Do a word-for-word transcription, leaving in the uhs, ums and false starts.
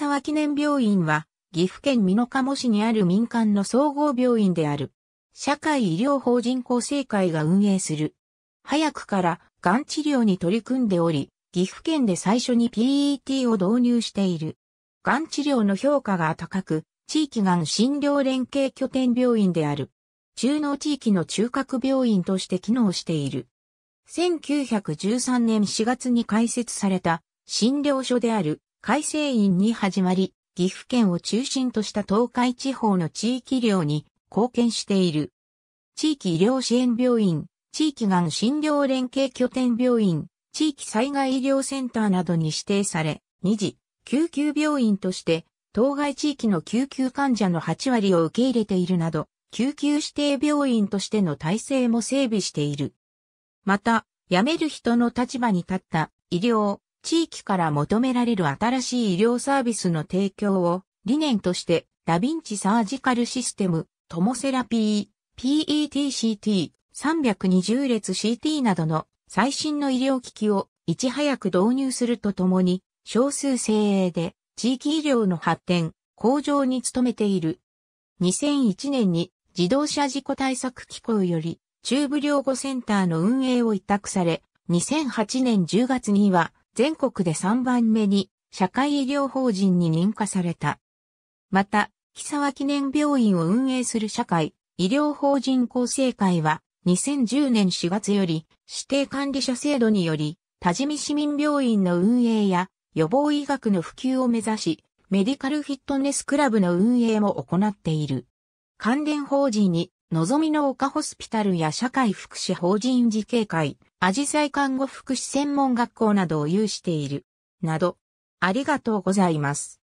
沢記念病院は、岐阜県美濃加茂市にある民間の総合病院である。社会医療法人厚生会が運営する。早くから、がん治療に取り組んでおり、岐阜県で最初に ピーイーティー を導入している。がん治療の評価が高く、地域がん診療連携拠点病院である。中濃地域の中核病院として機能している。せんきゅうひゃくじゅうさんねんしがつに開設された診療所である開成院に始まり、岐阜県を中心とした東海地方の地域医療に貢献している。地域医療支援病院、地域がん診療連携拠点病院、地域災害医療センターなどに指定され、二次、救急病院として、当該地域の救急患者のはちわりを受け入れているなど、救急指定病院としての体制も整備している。また、辞める人の立場に立った医療、地域から求められる新しい医療サービスの提供を理念として、ダヴィンチサージカルシステム、トモセラピー、ピーイーティーシーティー、さんびゃくにじゅうれつシーティー などの最新の医療機器をいち早く導入するとともに、少数精鋭で地域医療の発展、向上に努めている。にせんいちねんに自動車事故対策機構より中部療護センターの運営を委託され、にせんはちねんじゅうがつには全国でさんばんめに社会医療法人に認可された。また、木沢記念病院を運営する社会医療法人厚生会は、にせんじゅうねんしがつより指定管理者制度により、多治見市民病院の運営や予防医学の普及を目指し、メディカルフィットネスクラブの運営も行っている。関連法人に、のぞみの丘ホスピタルや社会福祉法人慈恵会、あじさい看護福祉専門学校などを有している。など、ありがとうございます。